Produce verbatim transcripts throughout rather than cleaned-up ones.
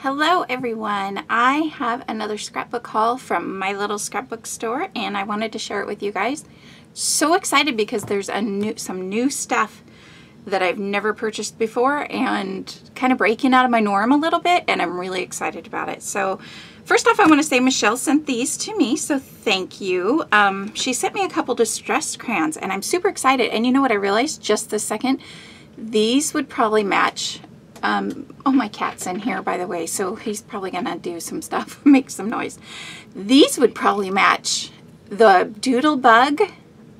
Hello everyone! I have another scrapbook haul from my little scrapbook store and I wanted to share it with you guys. So excited because there's a new, some new stuff that I've never purchased before and kind of breaking out of my norm a little bit, and I'm really excited about it. So first off, I want to say Michelle sent these to me, so thank you. Um, she sent me a couple distressed crayons and I'm super excited, and you know what I realized just this second? These would probably match. Um, oh, my cat's in here, by the way, so he's probably gonna do some stuff, make some noise. These would probably match the Doodlebug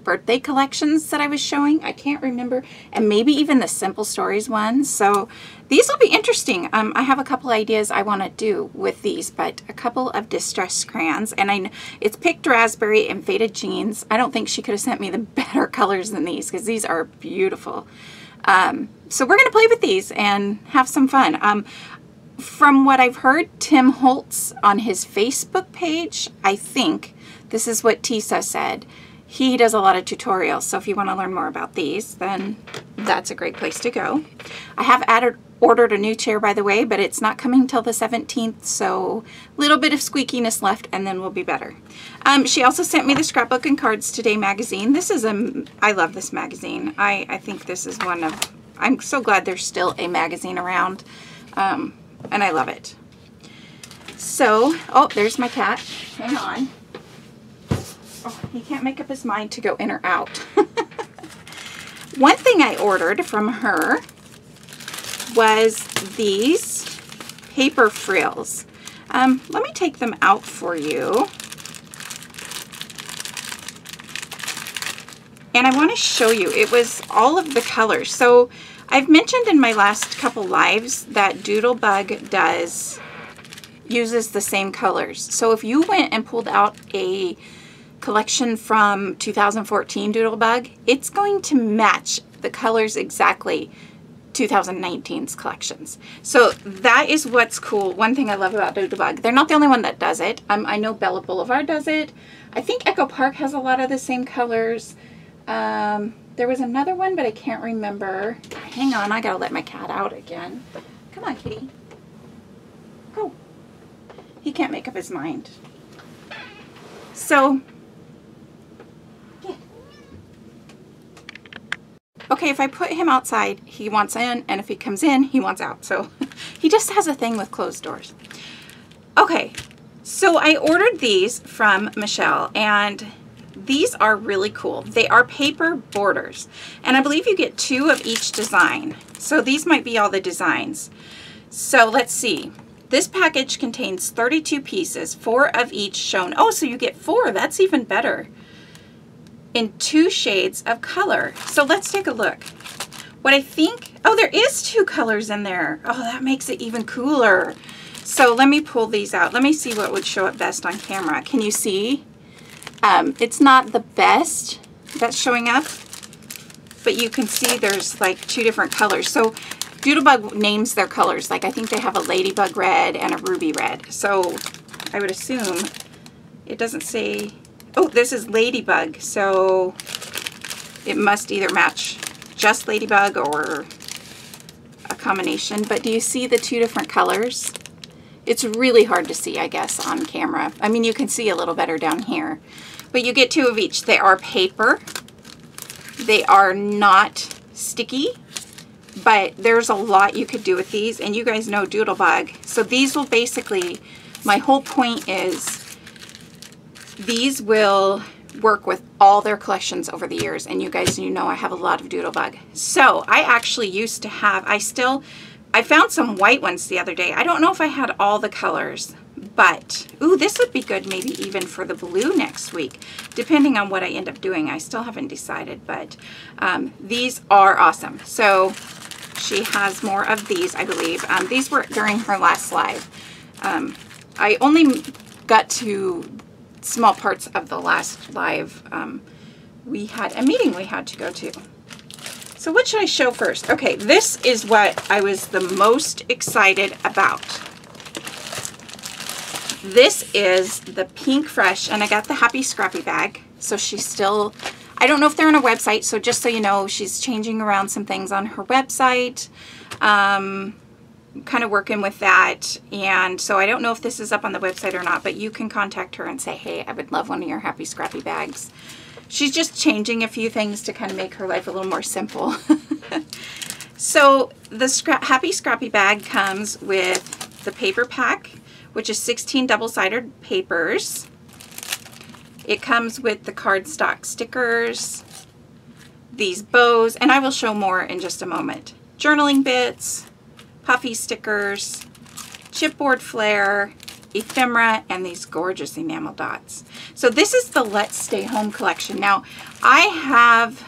birthday collections that I was showing. I can't remember, and maybe even the Simple Stories ones. So these will be interesting. Um, I have a couple ideas I want to do with these, but a couple of distressed crayons, and I know it's Picked Raspberry and Faded Jeans. I don't think she could have sent me the better colors than these because these are beautiful. Um, so we're going to play with these and have some fun. Um, from what I've heard, Tim Holtz on his Facebook page, I think this is what Tisa said. He does a lot of tutorials. So if you want to learn more about these, then that's a great place to go. I have added, ordered a new chair, by the way, but it's not coming till the seventeenth. So a little bit of squeakiness left and then we'll be better. Um, she also sent me the Scrapbook and Cards Today magazine. This is a, I love this magazine. I, I think this is one of, I'm so glad there's still a magazine around. Um, and I love it. So, oh, there's my cat. Hang on. Oh, he can't make up his mind to go in or out. One thing I ordered from her was these paper frills. Um, let me take them out for you. And I want to show you, it was all of the colors. So I've mentioned in my last couple lives that Doodlebug does, uses the same colors. So if you went and pulled out a collection from two thousand fourteen Doodlebug, it's going to match the colors exactly two thousand nineteen's collections. So that is what's cool. One thing I love about Doodlebug, they're not the only one that does it. Um, I know Bella Boulevard does it. I think Echo Park has a lot of the same colors. Um, there was another one, but I can't remember. Hang on, I gotta let my cat out again. Come on, kitty. Go. He can't make up his mind. So, okay, if I put him outside, he wants in, and if he comes in, he wants out. So he just has a thing with closed doors. Okay, so I ordered these from Michelle, and these are really cool. They are paper borders, and I believe you get two of each design. So these might be all the designs. So let's see. This package contains thirty-two pieces, four of each shown. Oh, so you get four. That's even better. In two shades of color. So let's take a look. What I think, oh, there is two colors in there. Oh, that makes it even cooler. So let me pull these out. Let me see what would show up best on camera. Can you see? Um, it's not the best that's showing up, but you can see there's like two different colors. So Doodlebug names their colors. Like I think they have a ladybug red and a ruby red. So I would assume it doesn't say. Oh, this is Ladybug, so it must either match just Ladybug or a combination. But do you see the two different colors? It's really hard to see, I guess, on camera. I mean, you can see a little better down here. But you get two of each. They are paper. They are not sticky. But there's a lot you could do with these. And you guys know Doodlebug. So these will basically, my whole point is, these will work with all their collections over the years, and you guys, you know, I have a lot of Doodlebug. So I actually used to have, I still, I found some white ones the other day. I don't know if I had all the colors, but, ooh, this would be good maybe even for the blue next week, depending on what I end up doing. I still haven't decided, but um, these are awesome. So she has more of these, I believe. Um, these were during her last live. Um, I only got to small parts of the last live. Um, we had a meeting we had to go to. So what should I show first? Okay, this is what I was the most excited about. This is the Pink Fresh, and I got the Happy Scrappy bag. So she's still, I don't know if they're on her website, so just so you know, she's changing around some things on her website. Um, kind of working with that, and so I don't know if this is up on the website or not, but you can contact her and say, hey, I would love one of your Happy Scrappy bags. She's just changing a few things to kind of make her life a little more simple. So the Scra- Happy Scrappy bag comes with the paper pack, which is sixteen double-sided papers. It comes with the cardstock stickers, these bows, and I will show more in just a moment. Journaling bits, puffy stickers, chipboard flare, ephemera, and these gorgeous enamel dots. So this is the Let's Stay Home collection. Now, I have,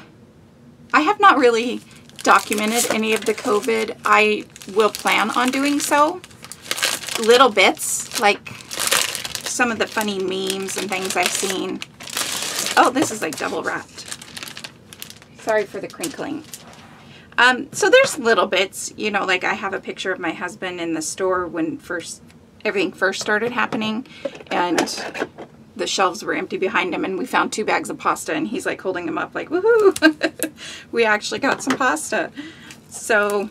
I have not really documented any of the COVID. I will plan on doing so. Little bits, like some of the funny memes and things I've seen. Oh, this is like double wrapped. Sorry for the crinkling. Um, so there's little bits, you know, like I have a picture of my husband in the store when first everything first started happening, and the shelves were empty behind him, and we found two bags of pasta, and he's like holding them up like, woohoo, we actually got some pasta. So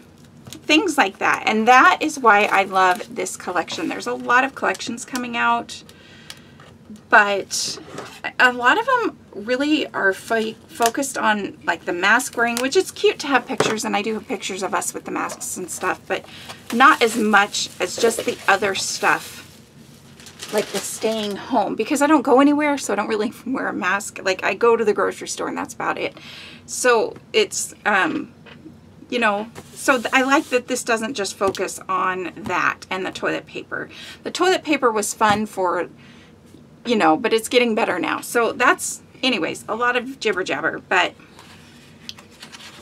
things like that. And that is why I love this collection. There's a lot of collections coming out, but a lot of them really are fo focused on like the mask wearing, which is cute to have pictures, and I do have pictures of us with the masks and stuff, but not as much as just the other stuff, like the staying home, because I don't go anywhere, so I don't really wear a mask. Like I go to the grocery store and that's about it. So it's, um, you know, so I like that this doesn't just focus on that and the toilet paper. The toilet paper was fun for, you know, but it's getting better now. So that's, anyways, a lot of jibber jabber, but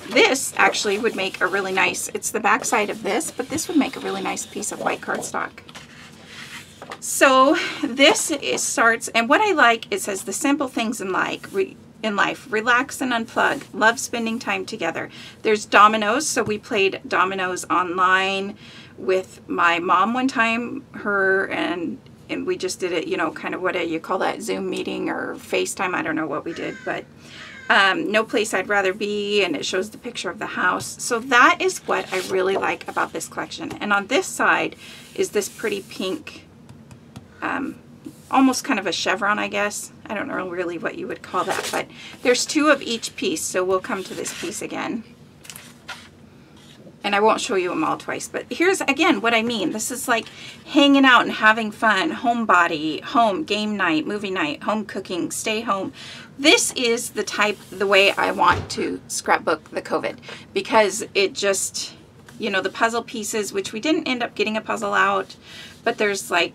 this actually would make a really nice, it's the back side of this, but this would make a really nice piece of white cardstock. So this is starts, and what I like, it says the simple things in like re, in life, relax and unplug, love spending time together. There's dominoes, so we played dominoes online with my mom one time, her and and we just did it, you know, kind of what a, you call that, Zoom meeting or FaceTime, I don't know what we did, but um, no place I'd rather be, and it shows the picture of the house. So that is what I really like about this collection. And on this side is this pretty pink, um, almost kind of a chevron, I guess. I don't know really what you would call that, but there's two of each piece, so we'll come to this piece again. And I won't show you them all twice, but here's again what I mean. This is like hanging out and having fun, homebody, home, game night, movie night, home cooking, stay home. This is the type, the way I want to scrapbook the COVID, because it just, you know, the puzzle pieces, which we didn't end up getting a puzzle out, but there's like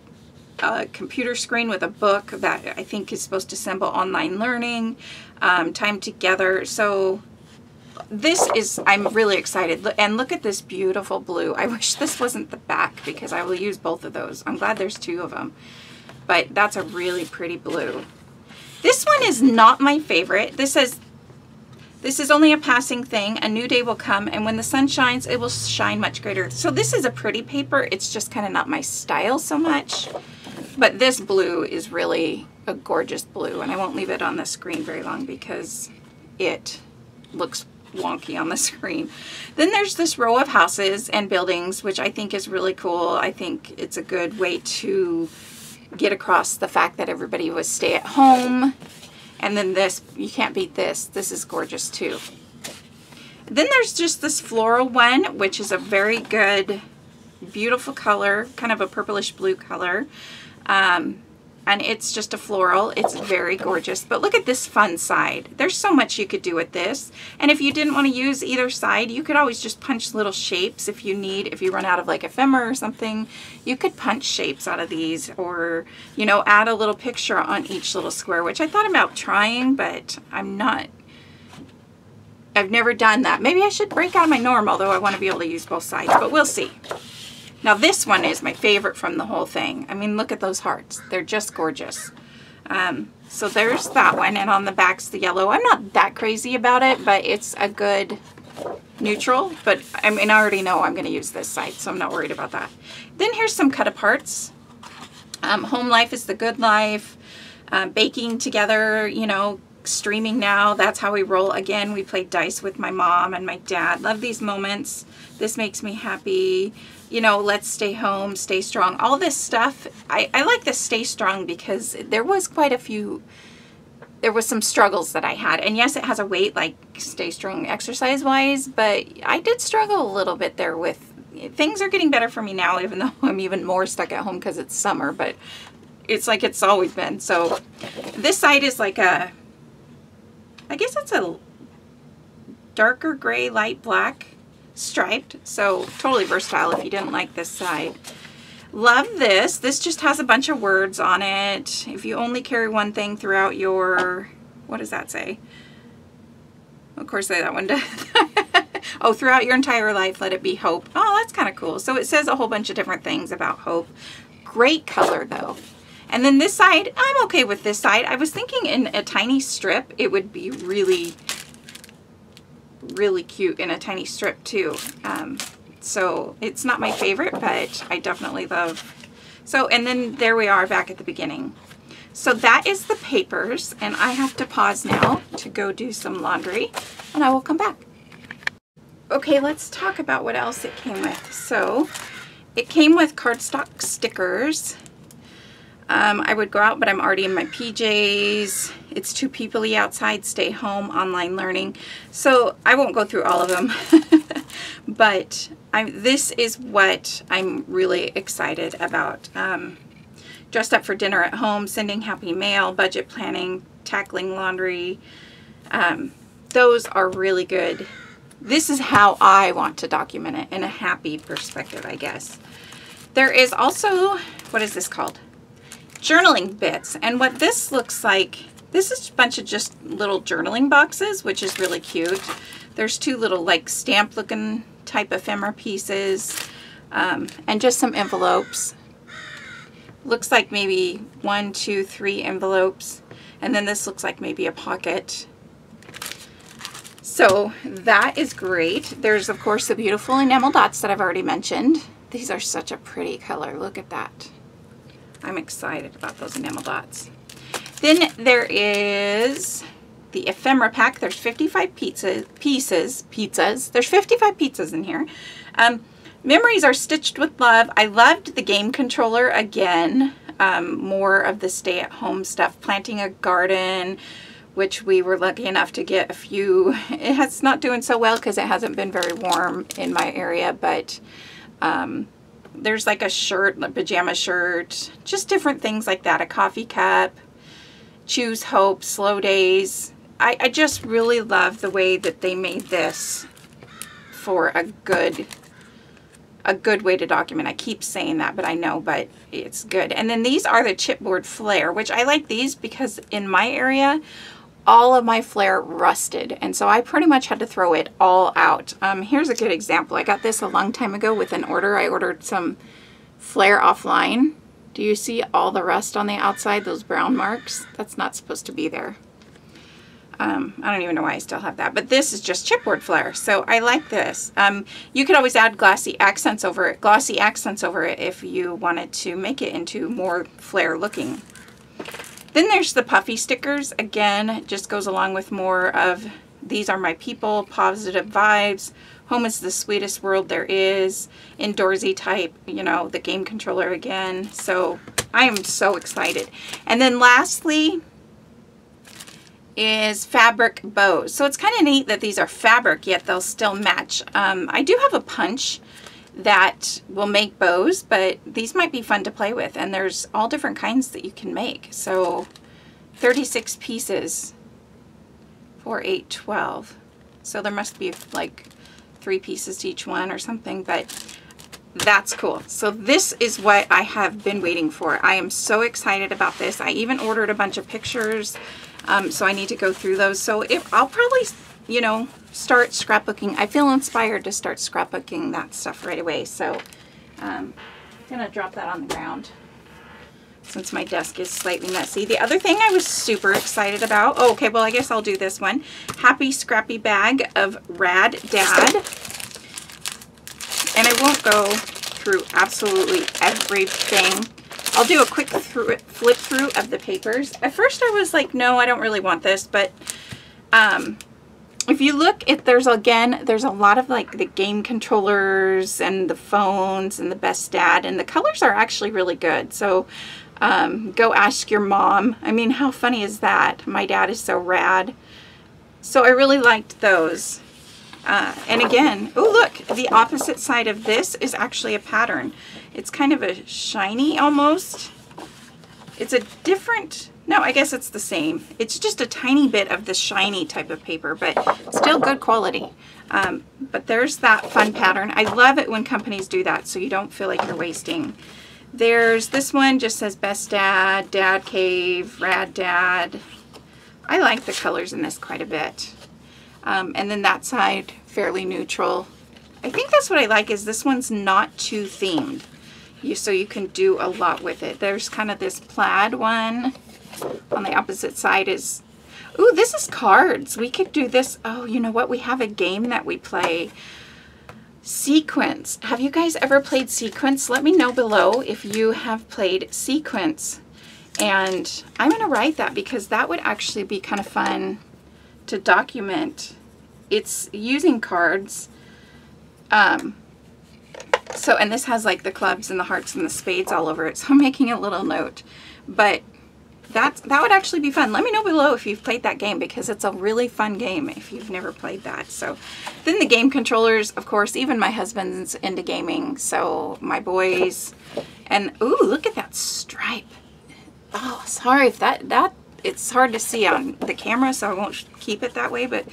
a computer screen with a book that I think is supposed to symbol online learning, um, time together. So this is, I'm really excited. And look at this beautiful blue. I wish this wasn't the back, because I will use both of those. I'm glad there's two of them, but that's a really pretty blue. This one is not my favorite. This says, this is only a passing thing. A new day will come, and when the sun shines, it will shine much greater. So this is a pretty paper. It's just kind of not my style so much, but this blue is really a gorgeous blue, and I won't leave it on the screen very long because it looks wonky on the screen. Then there's this row of houses and buildings, which I think is really cool. I think it's a good way to get across the fact that everybody was stay at home. And then this, you can't beat this. This is gorgeous too. Then there's just this floral one, which is a very good, beautiful color, kind of a purplish blue color. Um, and it's just a floral. It's very gorgeous, but look at this fun side. There's so much you could do with this, and if you didn't want to use either side, you could always just punch little shapes if you need, if you run out of like ephemera or something, you could punch shapes out of these, or, you know, add a little picture on each little square, which I thought about trying, but I'm not, I've never done that. Maybe I should break out of my norm, although I want to be able to use both sides, but we'll see. Now this one is my favorite from the whole thing. I mean, look at those hearts. They're just gorgeous. Um, so there's that one, and on the back's the yellow. I'm not that crazy about it, but it's a good neutral, but I mean, I already know I'm gonna use this side, so I'm not worried about that. Then here's some cut-aparts. Um, home life is the good life, uh, baking together, you know, streaming now, that's how we roll. Again, we played dice with my mom and my dad. Love these moments. This makes me happy. you know, let's stay home, stay strong, all this stuff. I, I like the stay strong because there was quite a few, there was some struggles that I had. And yes, it has a weight, like stay strong exercise wise, but I did struggle a little bit there with, things are getting better for me now, even though I'm even more stuck at home because it's summer, but it's like it's always been. So this side is like a, I guess it's a darker gray, light black striped. So totally versatile if you didn't like this side. Love this. This just has a bunch of words on it. If you only carry one thing throughout your, what does that say? Of course that one does. Oh, throughout your entire life, let it be hope. Oh, that's kind of cool. So it says a whole bunch of different things about hope. Great color though. And then this side, I'm okay with this side. I was thinking in a tiny strip, it would be really, really cute in a tiny strip too. Um, so it's not my favorite, but I definitely love. So, and then there we are back at the beginning. So that is the papers, and I have to pause now to go do some laundry, and I will come back. Okay, let's talk about what else it came with. So it came with cardstock stickers. Um, I would go out, but I'm already in my P Js. It's too people-y outside, stay home, online learning. So I won't go through all of them, but I'm, this is what I'm really excited about. Um, dressed up for dinner at home, sending happy mail, budget planning, tackling laundry. Um, those are really good. This is how I want to document it, in a happy perspective, I guess. There is also, what is this called? Journaling bits. And what this looks like, this is a bunch of just little journaling boxes, which is really cute. There's two little like stamp looking type ephemera pieces, um, and just some envelopes. Looks like maybe one, two, three envelopes. And then this looks like maybe a pocket. So that is great. There's of course the beautiful enamel dots that I've already mentioned. These are such a pretty color. Look at that. I'm excited about those enamel dots. Then there is the ephemera pack. There's fifty-five pizzas, pieces, pizzas. There's fifty-five pizzas in here. Um, memories are stitched with love. I loved the game controller again. Um, more of the stay-at-home stuff. Planting a garden, which we were lucky enough to get a few. It has not doing so well because it hasn't been very warm in my area, but um, there's like a shirt, a pajama shirt, just different things like that. A coffee cup, choose hope, slow days. I, I just really love the way that they made this for a good, a good way to document. I keep saying that, but I know, but it's good. And then these are the chipboard flare, which I like these because in my area, all of my flare rusted, and so I pretty much had to throw it all out. Um, here's a good example. I got this a long time ago with an order. I ordered some flare offline. Do you see all the rust on the outside, those brown marks? That's not supposed to be there. Um, I don't even know why I still have that, but this is just chipboard flare, so I like this. Um, you could always add glossy accents over it, glossy accents over it if you wanted to make it into more flare looking. Then there's the puffy stickers. Again, just goes along with more of these are my people, positive vibes, home is the sweetest world there is, indoorsy type, you know, the game controller again. So I am so excited. And then lastly is fabric bows. So it's kind of neat that these are fabric, yet they'll still match. Um, I do have a punch that will make bows, but these might be fun to play with, and there's all different kinds that you can make. So thirty-six pieces, four, eight, twelve. So there must be like three pieces to each one or something, but that's cool. So this is what I have been waiting for. I am so excited about this. I even ordered a bunch of pictures, um, so I need to go through those. So if I'll probably, you know, start scrapbooking. I feel inspired to start scrapbooking that stuff right away. So um, I'm going to drop that on the ground since my desk is slightly messy. The other thing I was super excited about, oh, okay, well, I guess I'll do this one. Happy Scrappy Bag of Rad Dad. And I won't go through absolutely everything. I'll do a quick through, flip through of the papers. At first I was like, no, I don't really want this, but um, if you look, if there's again, there's a lot of like the game controllers and the phones and the Best Dad, and the colors are actually really good. So um, go ask your mom. I mean, how funny is that? My dad is so rad. So I really liked those. Uh, and again, oh look, the opposite side of this is actually a pattern. It's kind of a shiny almost. It's a different, no, I guess it's the same. It's just a tiny bit of the shiny type of paper, but still good quality. Um, but there's that fun pattern. I love it when companies do that so you don't feel like you're wasting. There's this one, just says Best Dad, Dad Cave, Rad Dad. I like the colors in this quite a bit. Um, and then that side, fairly neutral. I think that's what I like, is this one's not too themed. You, so you can do a lot with it. There's kind of this plaid one. On the opposite side is, ooh, this is cards. We could do this. Oh, you know what? We have a game that we play. Sequence. Have you guys ever played Sequence? Let me know below if you have played Sequence. And I'm going to write that because that would actually be kind of fun to document. It's using cards. Um, so, and this has like the clubs and the hearts and the spades all over it. So I'm making a little note, but that's, that would actually be fun. Let me know below if you've played that game, because it's a really fun game if you've never played that. So then the game controllers, of course, even my husband's into gaming. So my boys, and ooh, look at that stripe. Oh, sorry if that, that, it's hard to see on the camera, so I won't keep it that way, but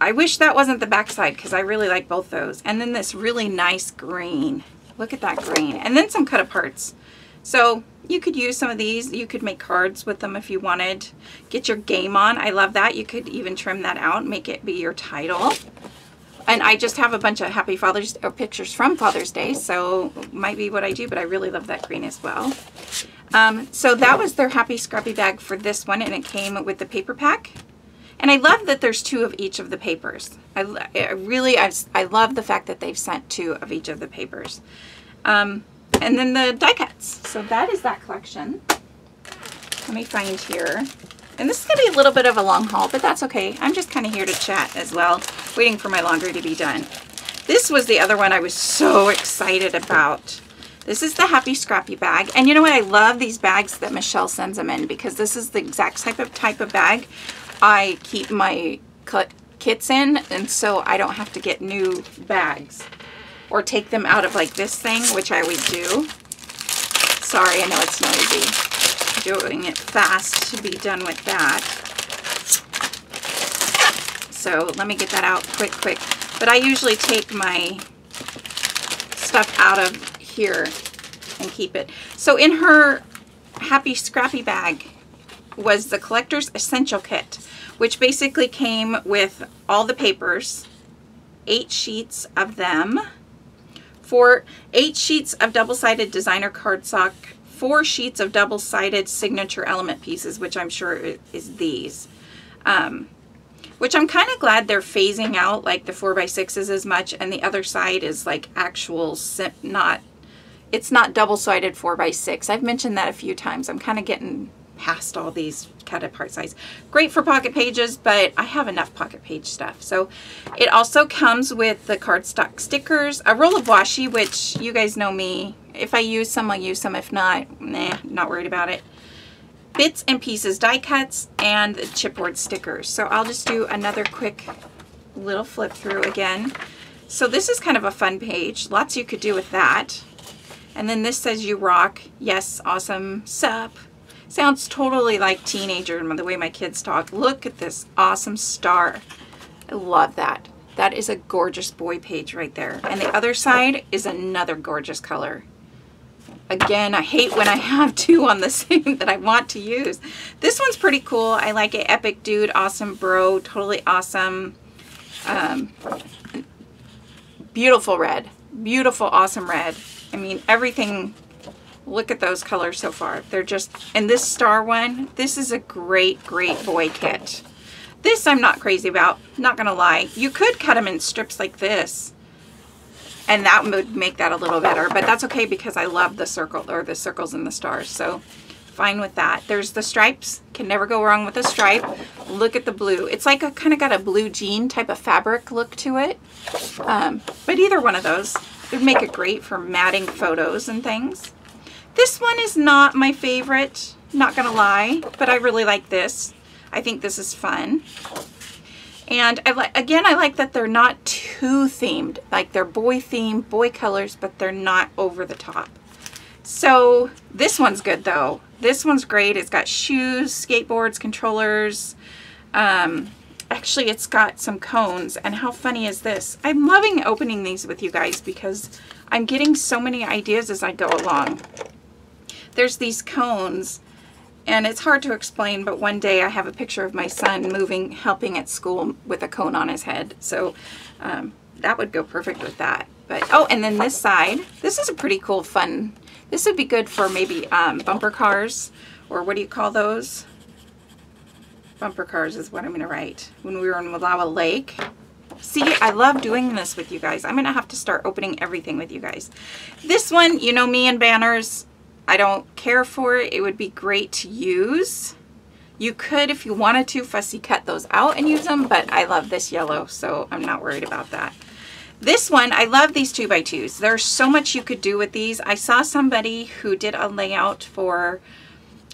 I wish that wasn't the backside because I really like both those. And then this really nice green. Look at that green. And then some cut-aparts. So you could use some of these. You could make cards with them if you wanted. Get your game on. I love that. You could even trim that out, make it be your title. And I just have a bunch of Happy Father's or pictures from Father's Day, so it might be what I do, but I really love that green as well. Um, so that was their Happy Scrappy bag for this one, and it came with the paper pack. And I love that there's two of each of the papers. I, I really, I, I love the fact that they've sent two of each of the papers. Um, and then the die cuts. So that is that collection. Let me find here. And this is going to be a little bit of a long haul, but that's okay. I'm just kind of here to chat as well, waiting for my laundry to be done. This was the other one I was so excited about. This is the Happy Scrappy bag. And you know what? I love these bags that Michelle sends them in, because this is the exact type of type of bag I keep my kits in, and so I don't have to get new bags or take them out of like this thing, which I always do. Sorry, I know it's noisy. I'm doing it fast to be done with that. So let me get that out quick, quick. But I usually take my stuff out of here and keep it. So in her Happy Scrappy bag was the Collector's Essential Kit, which basically came with all the papers, eight sheets of them, four, eight sheets of double-sided designer cardstock, four sheets of double-sided signature element pieces, which I'm sure is these, um, which I'm kind of glad they're phasing out, like the four by sixes as much, and the other side is like actual, not, it's not double-sided four by six. I've mentioned that a few times. I'm kind of getting past all these cut apart size. Great for pocket pages, but I have enough pocket page stuff. So it also comes with the cardstock stickers, a roll of washi, which you guys know me. If I use some, I'll use some. If not, nah, not worried about it. Bits and pieces die cuts and the chipboard stickers. So I'll just do another quick little flip through again. So this is kind of a fun page. Lots you could do with that. And then this says you rock. Yes, awesome. Sup. Sounds totally like teenager, the way my kids talk. Look at this awesome star. I love that. That is a gorgeous boy page right there. And the other side is another gorgeous color. Again, I hate when I have two on the same that I want to use. This one's pretty cool. I like it. Epic dude, awesome bro, totally awesome. Um, beautiful red. Beautiful, awesome red. I mean, everything... Look at those colors so far. They're just, and this star one, this is a great, great boy kit. This I'm not crazy about, not gonna lie. You could cut them in strips like this, and that would make that a little better, but that's okay because I love the circle, or the circles and the stars. So fine with that. There's the stripes. Can never go wrong with a stripe. Look at the blue. It's like a kind of got a blue jean type of fabric look to it. Um, but either one of those would make it great for matting photos and things. This one is not my favorite, not gonna lie, but I really like this. I think this is fun. And I like, again, I like that they're not too themed. Like they're boy themed, boy colors, but they're not over the top. So this one's good though. This one's great. It's got shoes, skateboards, controllers. Um, actually, it's got some cones. And how funny is this? I'm loving opening these with you guys because I'm getting so many ideas as I go along. There's these cones. And it's hard to explain, but one day I have a picture of my son moving, helping at school with a cone on his head. So um, that would go perfect with that. But oh, and then this side, this is a pretty cool, fun. This would be good for maybe um, bumper cars, or what do you call those? Bumper cars is what I'm gonna write. When we were in Malawa Lake. See, I love doing this with you guys. I'm gonna have to start opening everything with you guys. This one, you know me and banners. I don't care for it. It would be great to use. You could, if you wanted to, fussy cut those out and use them, but I love this yellow, so I'm not worried about that. This one, I love these two by twos. There's so much you could do with these. I saw somebody who did a layout for,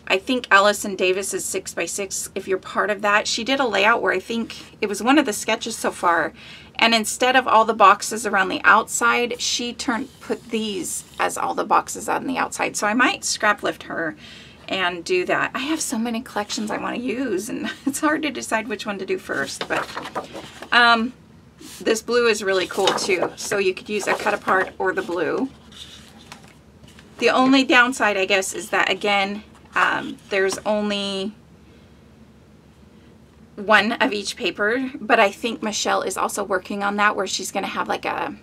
I think Allison Davis's six by six, if you're part of that. She did a layout where I think it was one of the sketches so far. And instead of all the boxes around the outside, she turned put these as all the boxes on the outside. So I might scrap lift her and do that. I have so many collections I want to use, and it's hard to decide which one to do first. But um, this blue is really cool too. So you could use a cut apart or the blue. The only downside, I guess, is that again, um, there's only one of each paper, but I think Michelle is also working on that where she's going to have like a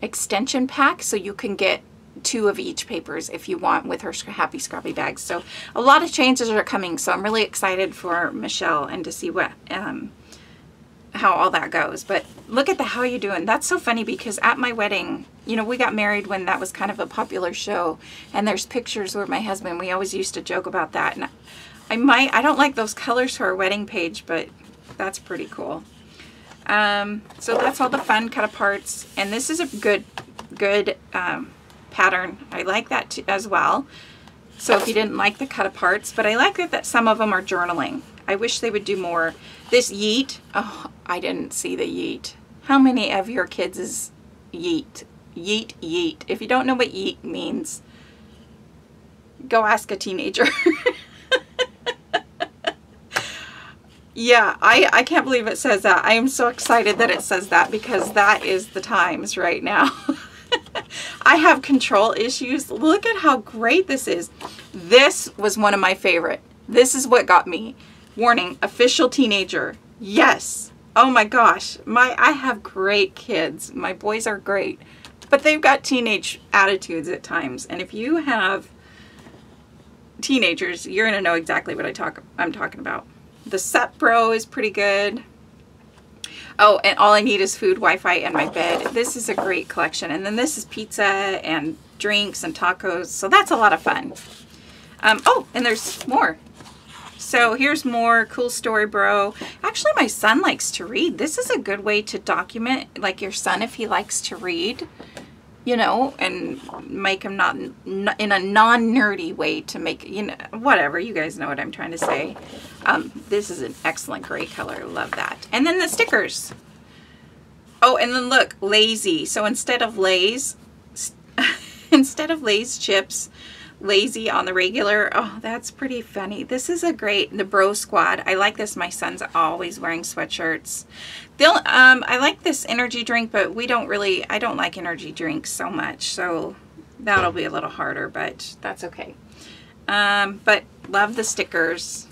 extension pack so you can get two of each papers if you want with her Happy Scrappy bags. So a lot of changes are coming, so I'm really excited for Michelle and to see what um, how all that goes. But look at the How You Doing. That's so funny because at my wedding, you know, we got married when that was kind of a popular show, and there's pictures where my husband, we always used to joke about that. And I, I might, I don't like those colors for our wedding page, but that's pretty cool. Um, so that's all the fun cut aparts. And this is a good, good um, pattern. I like that too, as well. So if you didn't like the cut aparts, but I like that, that some of them are journaling. I wish they would do more. This yeet, oh, I didn't see the yeet. How many of your kids is yeet? Yeet, yeet. If you don't know what yeet means, go ask a teenager. Yeah, I, I can't believe it says that. I am so excited that it says that because that is the times right now. I have control issues. Look at how great this is. This was one of my favorite. This is what got me. Warning, official teenager. Yes. Oh my gosh. My I have great kids. My boys are great. But they've got teenage attitudes at times. And if you have teenagers, you're going to know exactly what I talk I'm talking about. The Sup Bro is pretty good. Oh, and all I need is food, Wi-Fi, and my bed. This is a great collection. And then this is pizza and drinks and tacos. So that's a lot of fun. Um, oh, and there's more. So here's more Cool Story Bro. Actually, my son likes to read. This is a good way to document, like, your son if he likes to read, you know, and make him not in a non-nerdy way to make, you know, whatever. You guys know what I'm trying to say. Um, this is an excellent gray color. Love that. And then the stickers. Oh, and then look, lazy. So instead of Lay's, instead of Lay's chips, lazy on the regular. Oh, that's pretty funny. This is a great, the Bro Squad. I like this. My son's always wearing sweatshirts. They'll, um, I like this energy drink, but we don't really, I don't like energy drinks so much. So that'll be a little harder, but that's okay. Um, but love the stickers.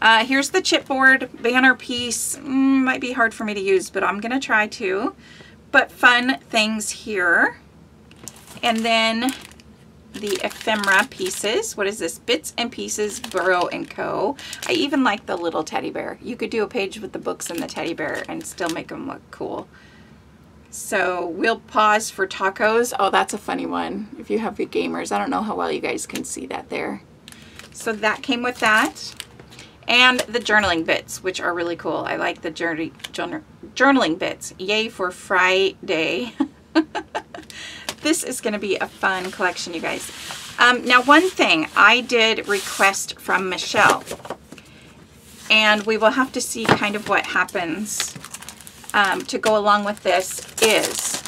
Uh, here's the chipboard banner piece. Mm, might be hard for me to use, but I'm going to try to. But fun things here. And then the ephemera pieces. What is this? Bits and Pieces, Burrow and Co. I even like the little teddy bear. You could do a page with the books and the teddy bear and still make them look cool. So we'll pause for tacos. Oh, that's a funny one. If you have big gamers, I don't know how well you guys can see that there. So that came with that. And the journaling bits, which are really cool. I like the journey, journal, journaling bits. Yay for Friday. This is going to be a fun collection, you guys. Um, now, one thing I did request from Michelle, and we will have to see kind of what happens um, to go along with this, is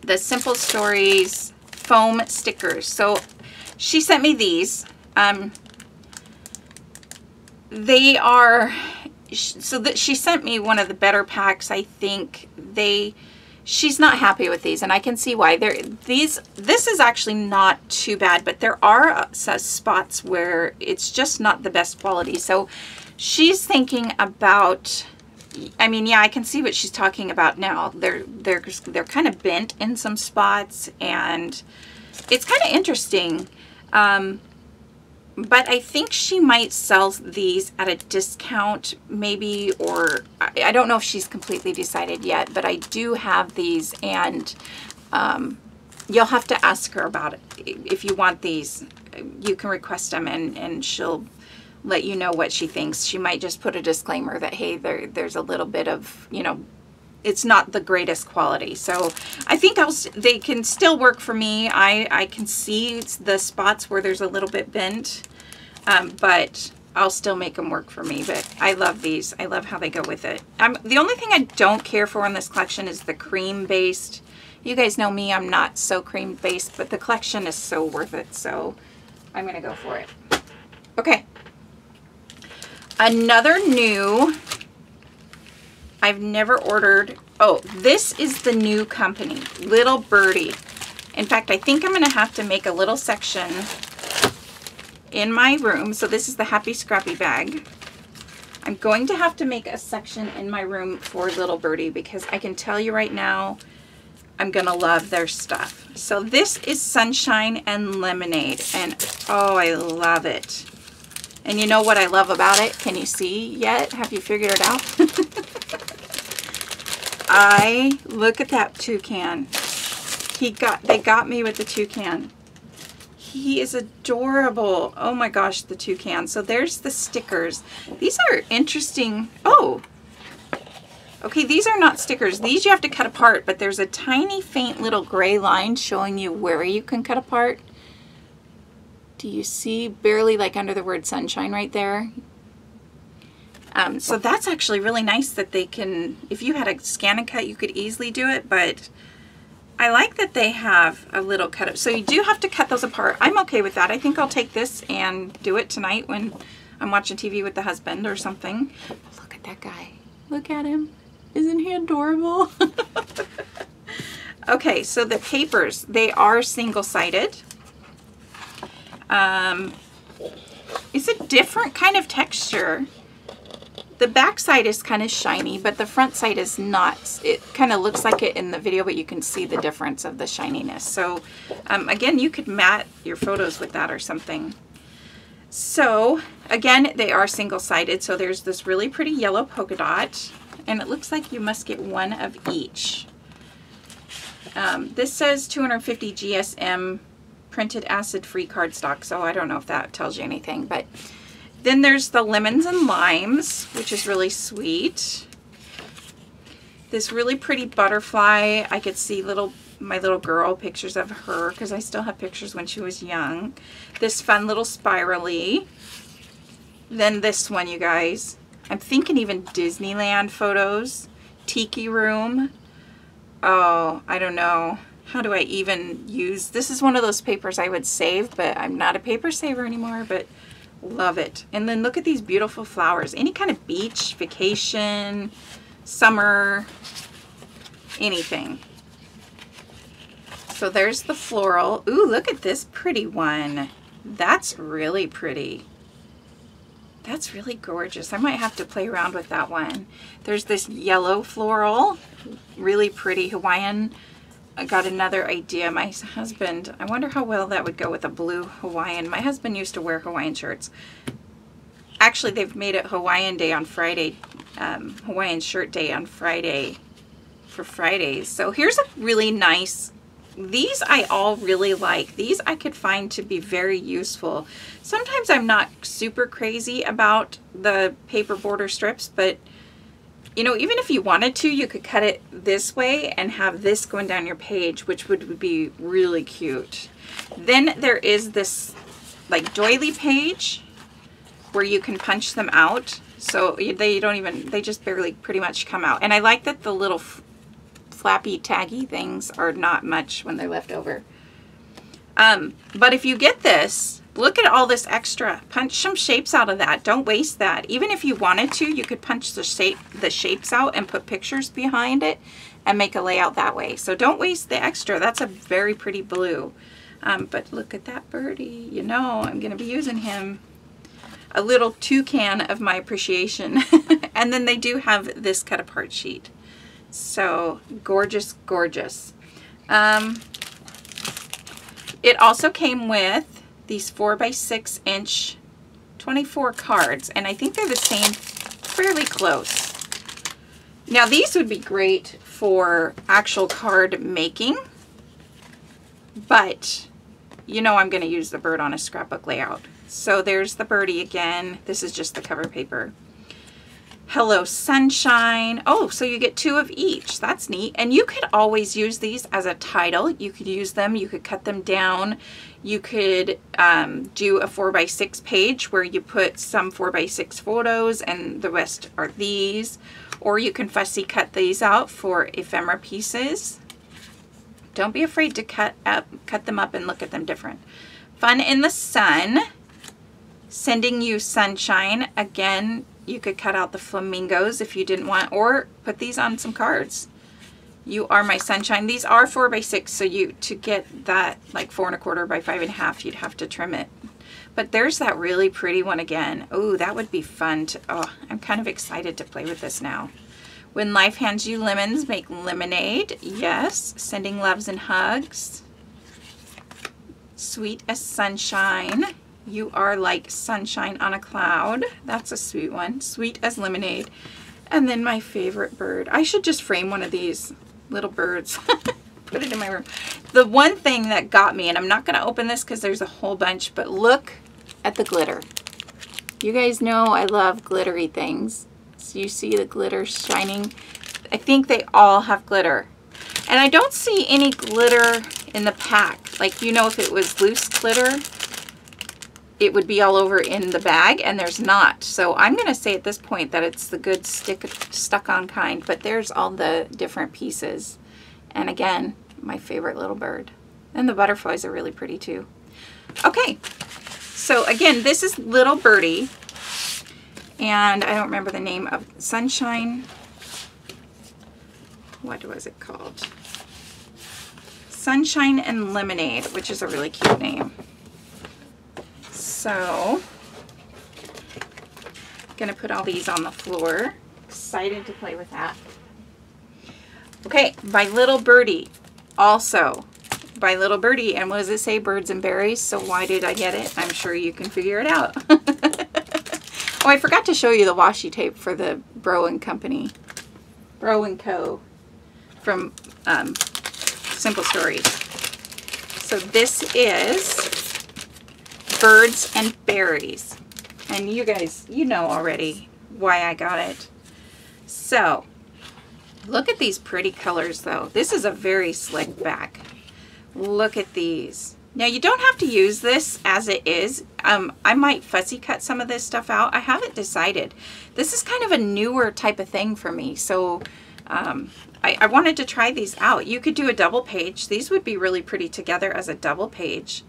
the Simple Stories foam stickers. So she sent me these. Um, they are, so that she sent me one of the better packs, I think. They, she's not happy with these, and I can see why. They're, these, this is actually not too bad, but there are spots where it's just not the best quality. So she's thinking about, I mean, yeah, I can see what she's talking about now. They're, they're, they're kind of bent in some spots, and it's kind of interesting. Um, but I think she might sell these at a discount maybe, or I don't know if she's completely decided yet, but I do have these, and um, you'll have to ask her about it. If you want these, you can request them, and, and she'll let you know what she thinks. She might just put a disclaimer that, hey, there, there's a little bit of, you know, it's not the greatest quality. So I think I'll, they can still work for me. I, I can see the spots where there's a little bit bent, um, but I'll still make them work for me. But I love these. I love how they go with it. Um, the only thing I don't care for in this collection is the cream-based. You guys know me, I'm not so cream-based, but the collection is so worth it. So I'm gonna go for it. Okay. Another new... I've never ordered. Oh, this is the new company, Little Birdie. In fact, I think I'm going to have to make a little section in my room. So this is the Happy Scrappy bag. I'm going to have to make a section in my room for Little Birdie, because I can tell you right now, I'm going to love their stuff. So this is Sunshine and Lemonade, and oh, I love it. And you know what I love about it? Can you see yet? Have you figured it out? I look at that toucan. He got, they got me with the toucan. He is adorable. Oh my gosh, the toucan. So there's the stickers. These are interesting. Oh, okay. These are not stickers. These you have to cut apart, but there's a tiny faint little gray line showing you where you can cut apart. Do you see? Barely, like under the word sunshine right there. Um, so that's actually really nice that they can, if you had a scan and cut, you could easily do it, but I like that they have a little cut up. So you do have to cut those apart. I'm okay with that. I think I'll take this and do it tonight when I'm watching T V with the husband or something. Look at that guy. Look at him. Isn't he adorable? Okay, so the papers, they are single-sided. Um, it's a different kind of texture. The back side is kind of shiny, but the front side is not. It kind of looks like it in the video, but you can see the difference of the shininess. So um, again, you could mat your photos with that or something. So again, they are single-sided. So there's this really pretty yellow polka dot, and it looks like you must get one of each. Um, this says two hundred fifty G S M printed acid-free cardstock. So I don't know if that tells you anything, but then there's the lemons and limes, which is really sweet. This really pretty butterfly. I could see little my little girl, pictures of her, because I still have pictures when she was young. This fun little spirally. Then this one, you guys. I'm thinking even Disneyland photos. Tiki room. Oh, I don't know. How do I even use? This is one of those papers I would save, but I'm not a paper saver anymore, but... love it. And then look at these beautiful flowers. Any kind of beach, vacation, summer, anything. So there's the floral. Ooh, look at this pretty one. That's really pretty. That's really gorgeous. I might have to play around with that one. There's this yellow floral, really pretty Hawaiian. I got another idea. My husband, I wonder how well that would go with a blue Hawaiian. My husband used to wear Hawaiian shirts. Actually, they've made it Hawaiian Day on Friday, um, Hawaiian Shirt Day on Friday for Fridays. So here's a really nice These I all really like. These I could find to be very useful. Sometimes I'm not super crazy about the paper border strips, but you know, even if you wanted to, you could cut it this way and have this going down your page, which would be really cute. Then there is this like doily page where you can punch them out. So they don't even, they just barely pretty much come out. And I like that the little flappy taggy things are not much when they're left over. Um, but if you get this, look at all this extra. Punch some shapes out of that. Don't waste that. Even if you wanted to, you could punch the shape the shapes out and put pictures behind it and make a layout that way. So don't waste the extra. That's a very pretty blue. Um, but look at that birdie. You know, I'm going to be using him. A little toucan of my appreciation. And then they do have this cut apart sheet. So gorgeous, gorgeous. Um, it also came with these four by six inch twenty-four cards, and I think they're the same, fairly close. Now these would be great for actual card making, but you know I'm gonna use the bird on a scrapbook layout. So there's the birdie again. This is just the cover paper. Hello Sunshine. Oh, so you get two of each. That's neat. And you could always use these as a title. You could use them. You could cut them down. You could um, do a four by six page where you put some four by six photos and the rest are these. Or you can fussy cut these out for ephemera pieces. Don't be afraid to cut up, cut them up and look at them different. Fun in the Sun. Sending You Sunshine. Again, you could cut out the flamingos if you didn't want, or put these on some cards. You Are My Sunshine. These are four by six, so you to get that like four and a quarter by five and a half, you'd have to trim it. But there's that really pretty one again. Oh, that would be fun to, oh, I'm kind of excited to play with this now. When Life Hands You Lemons, Make Lemonade. Yes, sending loves and hugs. Sweet as Sunshine. You Are Like Sunshine on a Cloud. That's a sweet one. Sweet as Lemonade. And then my favorite bird. I should just frame one of these little birds. Put it in my room. The one thing that got me, and I'm not going to open this because there's a whole bunch, but look at the glitter. You guys know I love glittery things. So you see the glitter shining. I think they all have glitter. And I don't see any glitter in the pack. Like, you know, if it was loose glitter, it would be all over in the bag, and there's not. So I'm going to say at this point that it's the good stick stuck on kind, but there's all the different pieces. And again, my favorite little bird. And the butterflies are really pretty too. Okay. So again, this is Little Birdie, and I don't remember the name of Sunshine. What was it called? Sunshine and Lemonade, which is a really cute name. So, I'm going to put all these on the floor. Excited to play with that. Okay, by Little Birdie. Also, by Little Birdie. And what does it say? Birds and Berries. So why did I get it? I'm sure you can figure it out. Oh, I forgot to show you the washi tape for the Bro and Company. Bro and Co. From um, Simple Stories. So this is Birds and Berries, and you guys, you know already why I got it. So look at these pretty colors though. This is a very slick back. Look at these. Now you don't have to use this as it is. Um, I might fussy cut some of this stuff out. I haven't decided. This is kind of a newer type of thing for me. So um, I, I wanted to try these out. You could do a double page. These would be really pretty together as a double page.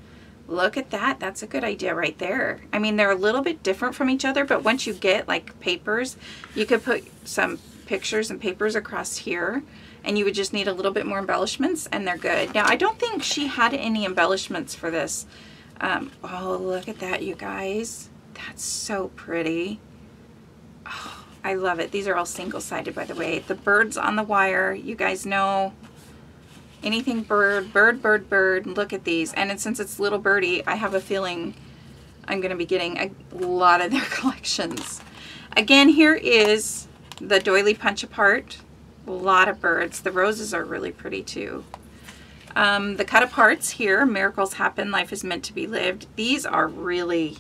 Look at that. That's a good idea right there. I mean, they're a little bit different from each other, but once you get like papers, you could put some pictures and papers across here, and you would just need a little bit more embellishments, and they're good. Now, I don't think she had any embellishments for this. Um, oh, look at that, you guys. That's so pretty. Oh, I love it. These are all single-sided, by the way. The birds on the wire, you guys know. Anything bird, bird, bird, bird. Look at these. And since it's Little Birdie, I have a feeling I'm going to be getting a lot of their collections. Again, here is the doily punch apart. A lot of birds. The roses are really pretty too. Um, the cut aparts here, Miracles Happen, Life is Meant to be Lived. These are really,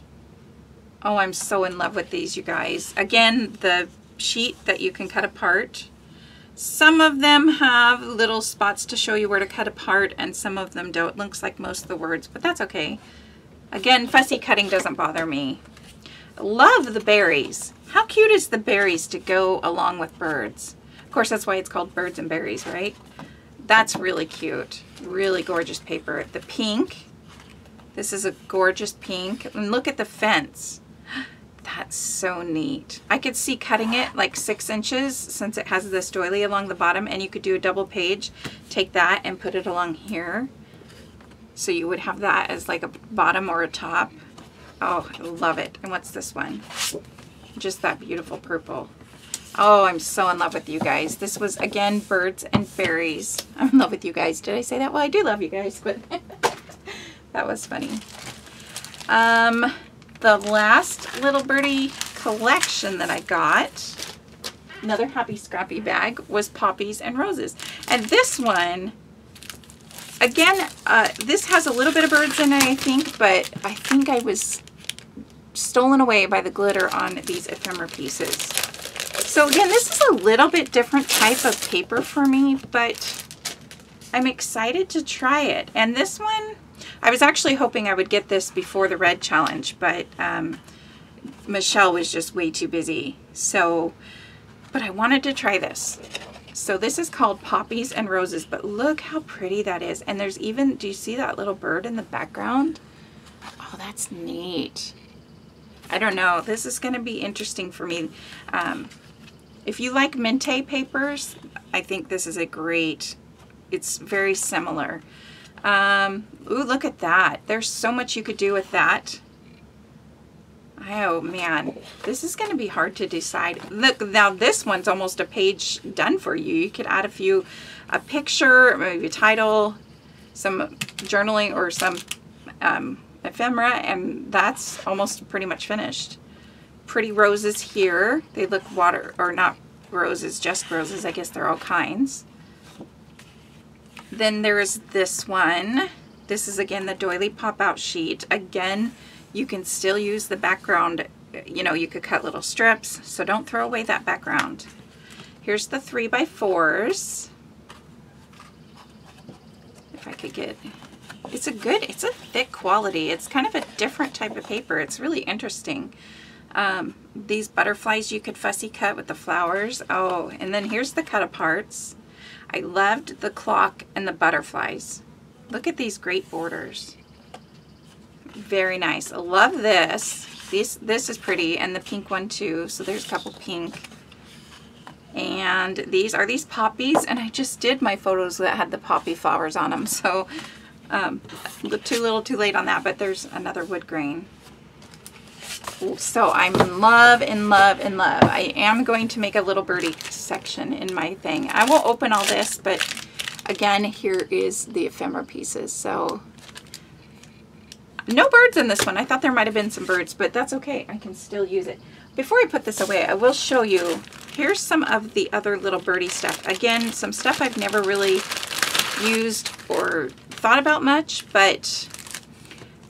oh, I'm so in love with these, you guys. Again, the sheet that you can cut apart. Some of them have little spots to show you where to cut apart, and some of them don't. It looks like most of the words, but that's okay. Again, fussy cutting doesn't bother me. Love the berries. How cute is the berries to go along with birds? Of course, that's why it's called Birds and Berries, right? That's really cute. Really gorgeous paper. The pink. This is a gorgeous pink. And look at the fence. That's so neat. I could see cutting it like six inches since it has this doily along the bottom, and you could do a double page, take that and put it along here. So you would have that as like a bottom or a top. Oh, I love it. And what's this one? Just that beautiful purple. Oh, I'm so in love with you guys. This was, again, Birds and Berries. I'm in love with you guys. Did I say that? Well, I do love you guys, but that was funny. Um, the last Little Birdie collection that I got, another Happy Scrappy bag, was Poppies and Roses. And this one, again, uh, this has a little bit of birds in it, I think, but I think I was stolen away by the glitter on these ephemera pieces. So again, this is a little bit different type of paper for me, but I'm excited to try it. And this one, I was actually hoping I would get this before the red challenge, but um, Michelle was just way too busy. So, but I wanted to try this. So this is called Poppies and Roses, but look how pretty that is. And there's even, do you see that little bird in the background? Oh, that's neat. I don't know. This is going to be interesting for me. Um, if you like Mintay papers, I think this is a great, it's very similar. Um, ooh, look at that. There's so much you could do with that. Oh man, this is going to be hard to decide. Look, now this one's almost a page done for you. You could add a few, a picture, maybe a title, some journaling or some um, ephemera, and that's almost pretty much finished. Pretty roses here. They look water, or not roses, just roses. I guess they're all kinds. Then there is this one. This is again the doily pop-out sheet. Again, you can still use the background, you know, you could cut little strips, so don't throw away that background. Here's the three by fours. If I could get, it's a good, it's a thick quality. It's kind of a different type of paper. It's really interesting. Um, these butterflies you could fussy cut with the flowers. Oh, and then here's the cut aparts. I loved the clock and the butterflies. Look at these great borders. Very nice. I love this. This this is pretty, and the pink one too. So there's a couple pink. And these are these poppies, and I just did my photos that had the poppy flowers on them. So um, too little, too late on that. But there's another wood grain. So I'm in love, in love, in love. I am going to make a Little Birdie section in my thing. I will open all this, but again, here is the ephemera pieces. So. No birds in this one. I thought there might have been some birds, but that's okay. I can still use it. Before I put this away, I will show you. Here's some of the other Little Birdie stuff. Again, some stuff I've never really used or thought about much, but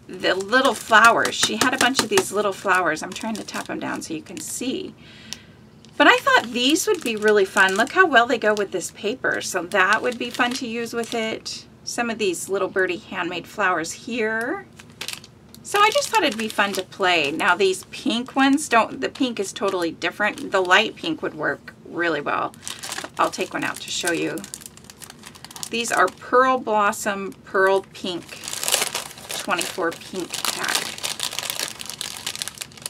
the little flowers. She had a bunch of these little flowers. I'm trying to tap them down so you can see. But I thought these would be really fun. Look how well they go with this paper. So that would be fun to use with it. Some of these Little Birdie handmade flowers here. So I just thought it'd be fun to play. Now these pink ones don't, the pink is totally different. The light pink would work really well. I'll take one out to show you. These are Pearl Blossom, Pearl Pink, twenty-four pink pack.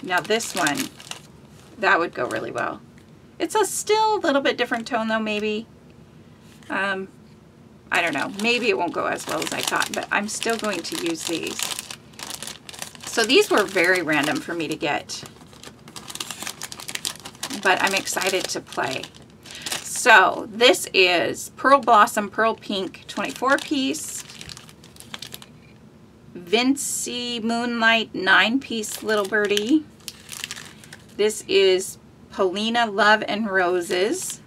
Now this one, that would go really well. It's a still a little bit different tone though, maybe. Um, I don't know, maybe it won't go as well as I thought, but I'm still going to use these. So these were very random for me to get, but I'm excited to play. So this is Pearl Blossom, Pearl Pink, twenty-four piece. Vincy Moonlight, nine piece Little Birdie. This is Paulina Love and Roses.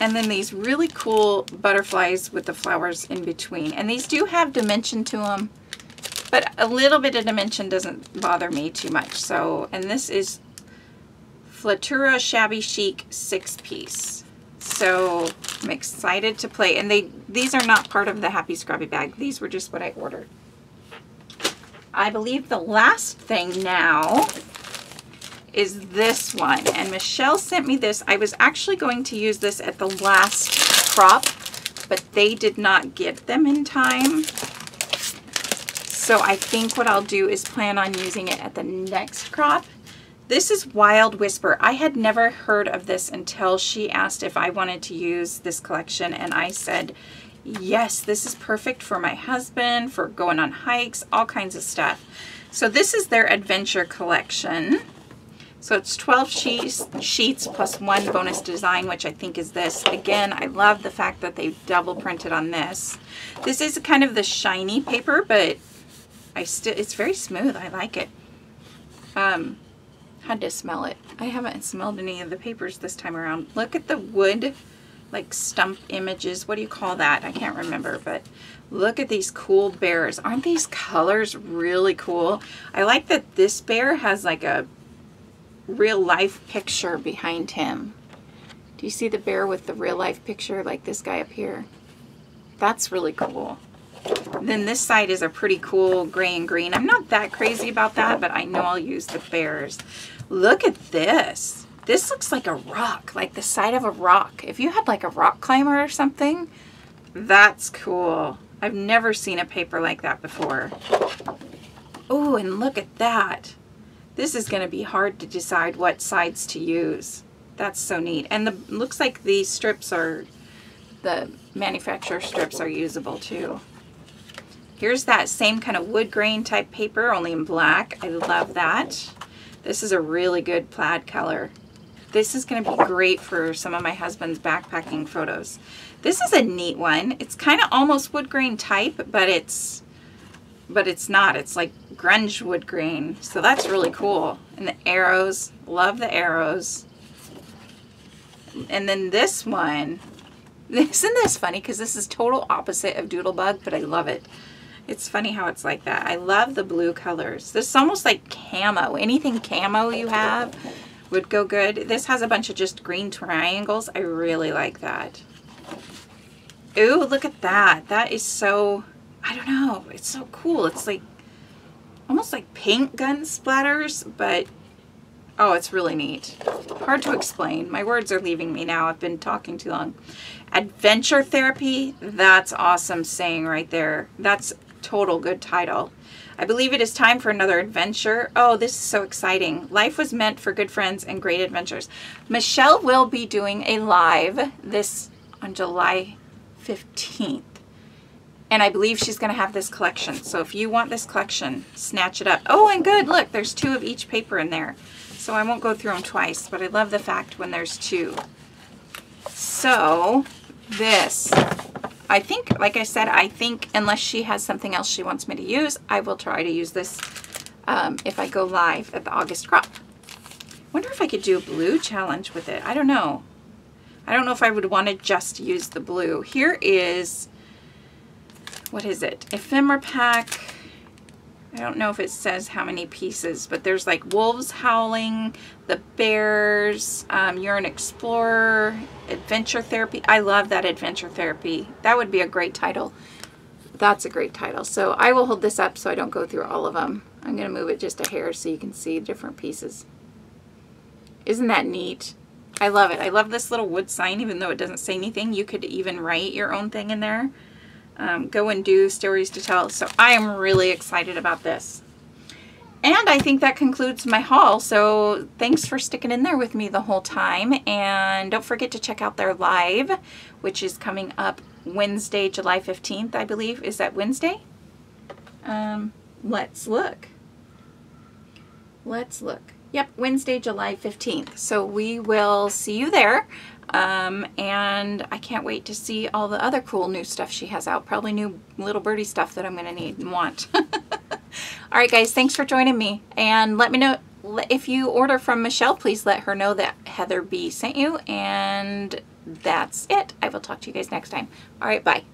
And then these really cool butterflies with the flowers in between. And these do have dimension to them, but a little bit of dimension doesn't bother me too much. So, and this is Flutura Shabby Chic six piece. So I'm excited to play. And they these are not part of the Happy Scrappy bag. These were just what I ordered. I believe the last thing now is this one, and Michelle sent me this. I was actually going to use this at the last crop, but they did not get them in time. So I think what I'll do is plan on using it at the next crop. This is Wild Whisper. I had never heard of this until she asked if I wanted to use this collection, and I said, yes, this is perfect for my husband, for going on hikes, all kinds of stuff. So this is their adventure collection. So it's twelve sheets, sheets plus one bonus design, which I think is this. Again, I love the fact that they double printed on this. This is kind of the shiny paper, but I still it's very smooth. I like it. Um, had to smell it. I haven't smelled any of the papers this time around. Look at the wood, like stump images. What do you call that? I can't remember, but look at these cool bears. Aren't these colors really cool? I like that this bear has like a real life picture behind him. Do you see the bear with the real life picture, like this guy up here? That's really cool. Then this side is a pretty cool gray and green. I'm not that crazy about that, but I know I'll use the bears. Look at this. This looks like a rock, like the side of a rock. If you had like a rock climber or something, that's cool. I've never seen a paper like that before. Oh, and look at that. This is going to be hard to decide what sides to use. That's so neat. And the looks like the strips are, the manufacturer strips are usable too. Here's that same kind of wood grain type paper, only in black. I love that. This is a really good plaid color. This is going to be great for some of my husband's backpacking photos. This is a neat one. It's kind of almost wood grain type, but it's but it's not. It's like grunge wood grain. So that's really cool. And the arrows, love the arrows. And then this one, isn't this funny? Because this is total opposite of Doodlebug, but I love it. It's funny how it's like that. I love the blue colors. This is almost like camo. Anything camo you have would go good. This has a bunch of just green triangles. I really like that. Ooh, look at that. That is so, I don't know, it's so cool. It's like almost like paint gun splatters, but oh, it's really neat. Hard to explain. My words are leaving me now. I've been talking too long. Adventure therapy. That's awesome saying right there. That's total good title. I believe it is time for another adventure. Oh, this is so exciting. Life was meant for good friends and great adventures. Michelle will be doing a live this on July fifteenth. And I believe she's going to have this collection. So if you want this collection, snatch it up. Oh, and good. Look, there's two of each paper in there. So I won't go through them twice, but I love the fact when there's two. So this, I think, like I said, I think unless she has something else she wants me to use, I will try to use this um, if I go live at the August crop. I wonder if I could do a blue challenge with it. I don't know. I don't know if I would want to just use the blue. Here is... what is it? Ephemera pack. I don't know if it says how many pieces, but there's like wolves howling, the bears, um, you're an explorer, adventure therapy. I love that adventure therapy. That would be a great title. That's a great title. So I will hold this up so I don't go through all of them. I'm going to move it just a hair so you can see different pieces. Isn't that neat? I love it. I love this little wood sign, even though it doesn't say anything. You could even write your own thing in there. Um, go and do stories to tell. So I am really excited about this. And I think that concludes my haul. So thanks for sticking in there with me the whole time. And don't forget to check out their live, which is coming up Wednesday, July fifteenth, I believe. Is that Wednesday? Um, let's look. Let's look. Yep, Wednesday, July fifteenth. So we will see you there. Um, and I can't wait to see all the other cool new stuff she has out. Probably new Little Birdie stuff that I'm going to need and want. All right, guys, thanks for joining me. And let me know if you order from Michelle, please let her know that Heather B sent you. And that's it. I will talk to you guys next time. All right, bye.